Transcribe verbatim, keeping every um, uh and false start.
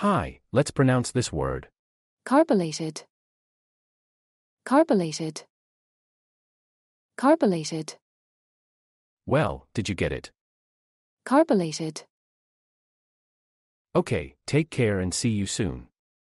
Hi, let's pronounce this word. Carbolated. Carbolated. Carbolated. Well, did you get it? Carbolated. Okay, take care and see you soon.